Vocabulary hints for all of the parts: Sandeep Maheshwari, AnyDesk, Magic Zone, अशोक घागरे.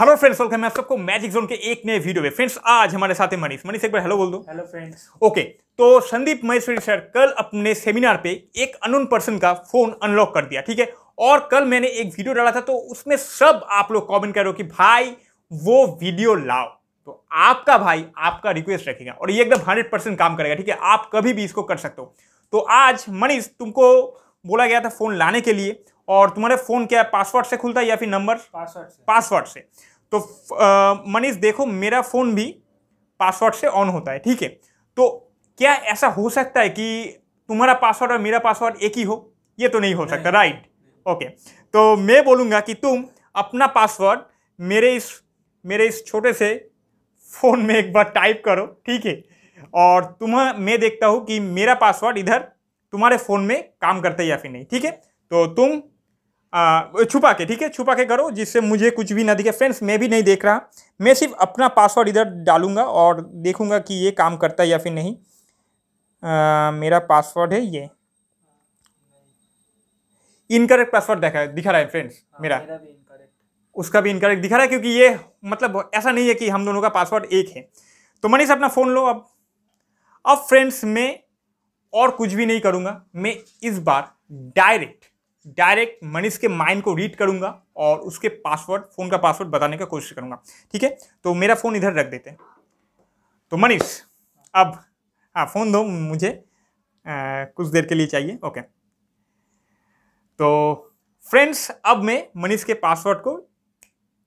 Hello friends, welcome है आप सबको मैजिक जोन के एक नए वीडियो में। फ्रेंड्स, आज हमारे साथ है मनीष। एक बार हेलो बोल दो। Hello friends. ओके, तो संदीप महेश्वरी सर कल अपने सेमिनार पे एक अननोन पर्सन का फोन अनलॉक कर दिया, ठीक है। और कल मैंने एक वीडियो डाला था, तो उसमें सब आप लोग कॉमेंट कर रहे हो कि भाई वो वीडियो लाओ, तो आपका भाई आपका रिक्वेस्ट रखेगा और ये एकदम 100% काम करेगा, ठीक है। आप कभी भी इसको कर सकते हो। तो आज मनीष, तुमको बोला गया था फोन लाने के लिए, और तुम्हारे फोन क्या पासवर्ड से खुलता है या फिर नंबर पासवर्ड से। तो मनीष देखो, मेरा फोन भी पासवर्ड से ऑन होता है, ठीक है। तो क्या ऐसा हो सकता है कि तुम्हारा पासवर्ड और मेरा पासवर्ड एक ही हो? ये तो नहीं हो सकता, राइट? ओके, तो मैं बोलूँगा कि तुम अपना पासवर्ड मेरे इस छोटे से फ़ोन में एक बार टाइप करो, ठीक है। और मैं देखता हूँ कि मेरा पासवर्ड इधर तुम्हारे फ़ोन में काम करता है या फिर नहीं, ठीक है। तो तुम छुपा के करो, जिससे मुझे कुछ भी ना दिखे। फ्रेंड्स, मैं भी नहीं देख रहा, मैं सिर्फ अपना पासवर्ड इधर डालूंगा और देखूंगा कि ये काम करता है या फिर नहीं। मेरा पासवर्ड है ये, इनकरेक्ट पासवर्ड दिखा रहा है फ्रेंड्स। मेरा भी इनकरेक्ट, उसका भी इनकरेक्ट दिखा रहा है, क्योंकि ये मतलब ऐसा नहीं है कि हम दोनों का पासवर्ड एक है। तो मनीष, अपना फ़ोन लो। अब फ्रेंड्स, मैं और कुछ भी नहीं करूँगा, मैं इस बार डायरेक्ट मनीष के माइंड को रीड करूंगा और उसके पासवर्ड, फोन का पासवर्ड बताने का कोशिश करूंगा, ठीक है। तो मेरा फोन इधर रख देते हैं। तो मनीष, अब हाँ, फोन दो मुझे, कुछ देर के लिए चाहिए। ओके, तो फ्रेंड्स, अब मैं मनीष के पासवर्ड को,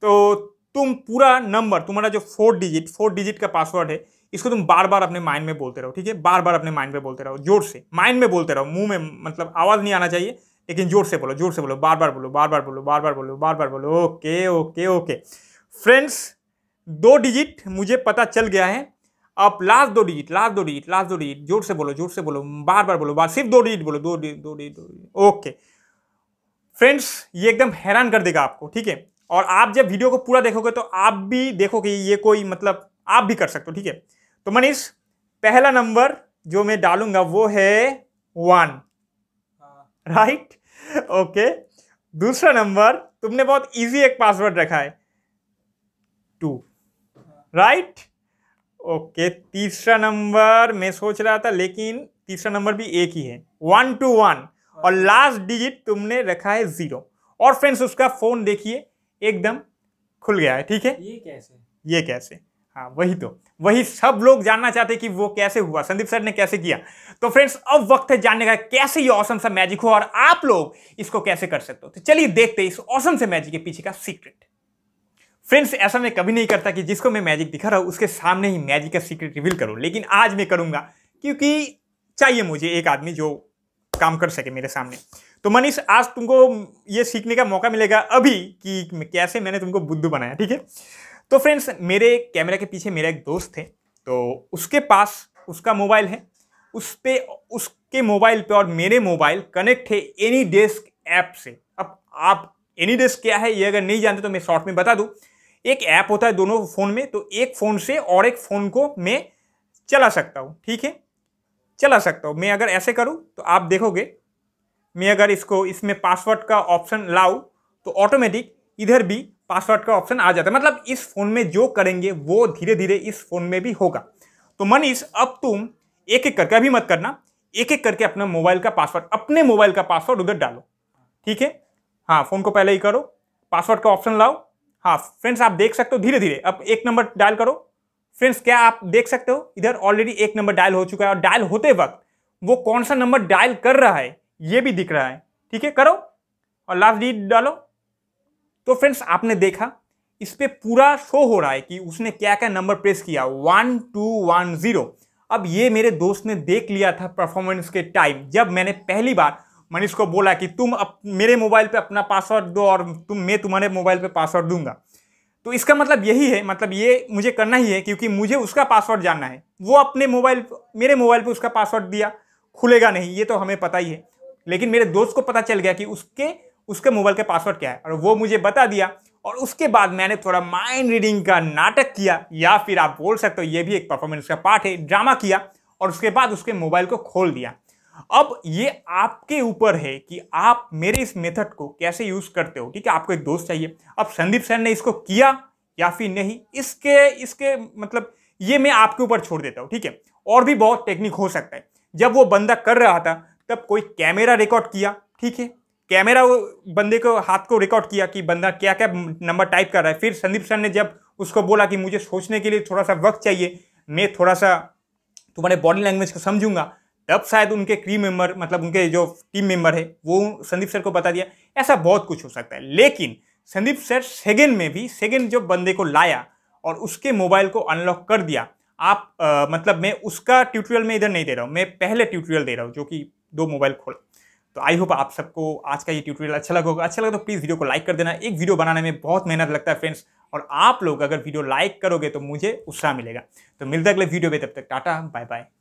तो तुम पूरा नंबर, तुम्हारा जो 4 डिजिट का पासवर्ड है, इसको तुम बार बार अपने माइंड में बोलते रहो, ठीक है। बार बार अपने माइंड में बोलते रहो, जोर से माइंड में बोलते रहो, मुंह में मतलब आवाज़ नहीं आना चाहिए, लेकिन जोर से बोलो, बार बार बोलो, बार बार बोलो, बार बार बोलो, बार बार बोलो। Okay okay okay. Friends, 2 digit मुझे पता चल गया है। अब लास्ट दो डिजिट जोर से बोलो, बार बार बोलो, सिर्फ 2 डिजिट बोलो, 2 डिजिट। ओके फ्रेंड्स, ये एकदम हैरान कर देगा आपको, ठीक है। और आप जब वीडियो को पूरा देखोगे तो आप भी देखोगे, ये कोई मतलब आप भी कर सकते हो, ठीक है। तो मनीष, पहला नंबर जो मैं डालूंगा वो है 1, राइट? ओके, दूसरा नंबर, तुमने बहुत इजी एक पासवर्ड रखा है, 2, राइट? ओके, तीसरा नंबर मैं सोच रहा था, लेकिन तीसरा नंबर भी एक ही है, 121, और लास्ट डिजिट तुमने रखा है 0। और फ्रेंड्स, उसका फोन देखिए एकदम खुल गया है, ठीक है। ये कैसे? हाँ, वही सब लोग जानना चाहते कि वो कैसे हुआ, संदीप सर ने कैसे किया। तो फ्रेंड्स, अब वक्त है जानने का कैसे ये ऑसम सा मैजिक हुआ और आप लोग इसको कैसे कर सकते हो। तो चलिए देखते हैं इस ऑसम से मैजिक के पीछे का सीक्रेट। फ्रेंड्स, ऐसा मैं कभी नहीं करता कि जिसको मैं मैजिक दिखा रहा हूं उसके सामने ही मैजिक का सीक्रेट रिवील करूँ, लेकिन आज मैं करूंगा, क्योंकि चाहिए मुझे एक आदमी जो काम कर सके मेरे सामने। तो मनीष, आज तुमको ये सीखने का मौका मिलेगा अभी कि कैसे मैंने तुमको बुद्धू बनाया, ठीक है। तो फ्रेंड्स, मेरे कैमरा के पीछे मेरा एक दोस्त है, तो उसके पास उसका मोबाइल है, उसके मोबाइल पे और मेरे मोबाइल कनेक्ट है AnyDesk ऐप से। अब आप AnyDesk क्या है ये अगर नहीं जानते तो मैं शॉर्ट में बता दूं। एक ऐप होता है दोनों फ़ोन में, तो एक फ़ोन से और एक फ़ोन को मैं चला सकता हूं, ठीक है, चला सकता हूं। मैं अगर ऐसे करूँ तो आप देखोगे, मैं अगर इसमें पासवर्ड का ऑप्शन लाऊँ तो ऑटोमेटिक इधर भी पासवर्ड का ऑप्शन आ जाता है। मतलब इस फोन में जो करेंगे वो धीरे धीरे इस फोन में भी होगा। तो मनीष, अब तुम एक-एक करके, अभी मत करना, एक-एक करके अपना मोबाइल का पासवर्ड, अपने मोबाइल का पासवर्ड उधर डालो, ठीक है। हाँ, फोन को पहले ही करो, पासवर्ड का ऑप्शन लाओ। हाँ फ्रेंड्स, आप देख सकते हो धीरे धीरे, अब 1 नंबर डायल करो। फ्रेंड्स, क्या आप देख सकते हो इधर ऑलरेडी 1 नंबर डायल हो चुका है, और डायल होते वक्त वो कौन सा नंबर डायल कर रहा है ये भी दिख रहा है, ठीक है। करो और लास्ट डिजिट डालो। तो फ्रेंड्स, आपने देखा इस पर पूरा शो हो रहा है कि उसने क्या क्या नंबर प्रेस किया, 1210। अब ये मेरे दोस्त ने देख लिया था परफॉर्मेंस के टाइम, जब मैंने पहली बार मनीष को बोला कि तुम मेरे मोबाइल पे अपना पासवर्ड दो और मैं तुम्हारे मोबाइल पे पासवर्ड दूंगा। तो इसका मतलब यही है, मतलब ये मुझे करना ही है, क्योंकि मुझे उसका पासवर्ड जानना है। वो अपने मोबाइल, मेरे मोबाइल पर उसका पासवर्ड दिया, खुलेगा नहीं, ये तो हमें पता ही है, लेकिन मेरे दोस्त को पता चल गया कि उसके मोबाइल का पासवर्ड क्या है, और वो मुझे बता दिया। और उसके बाद मैंने थोड़ा माइंड रीडिंग का नाटक किया, या फिर आप बोल सकते हो ये भी एक परफॉर्मेंस का पार्ट है, ड्रामा किया, और उसके बाद उसके मोबाइल को खोल दिया। अब ये आपके ऊपर है कि आप मेरे इस मेथड को कैसे यूज़ करते हो, ठीक है। आपको एक दोस्त चाहिए। अब संदीप सर ने इसको किया, या फिर नहीं, इसके मतलब ये मैं आपके ऊपर छोड़ देता हूँ, ठीक है। और भी बहुत टेक्निक हो सकता है। जब वो बंदा कर रहा था तब कोई कैमरा रिकॉर्ड किया, ठीक है, कैमरा वो बंदे को हाथ को रिकॉर्ड किया कि बंदा क्या क्या नंबर टाइप कर रहा है। फिर संदीप सर ने जब उसको बोला कि मुझे सोचने के लिए थोड़ा सा वक्त चाहिए, मैं थोड़ा सा तुम्हारे बॉडी लैंग्वेज को समझूंगा, तब शायद उनके टीम मेंबर मतलब उनके जो टीम मेंबर है वो संदीप सर को बता दिया। ऐसा बहुत कुछ हो सकता है। लेकिन संदीप सर सेकंड में भी सेकंड जो बंदे को लाया और उसके मोबाइल को अनलॉक कर दिया। आप मतलब मैं उसका ट्यूटोरियल में इधर नहीं दे रहा हूँ, मैं पहले ट्यूटोरियल दे रहा हूँ जो कि दो मोबाइल खोला। तो आई होप आप सबको आज का ये ट्यूटोरियल अच्छा लगा होगा। अच्छा लगा तो प्लीज़ वीडियो को लाइक कर देना। एक वीडियो बनाने में बहुत मेहनत लगता है फ्रेंड्स, और आप लोग अगर वीडियो लाइक करोगे तो मुझे उत्साह मिलेगा। तो मिलते अगले वीडियो में, तब तक टाटा बाय बाय।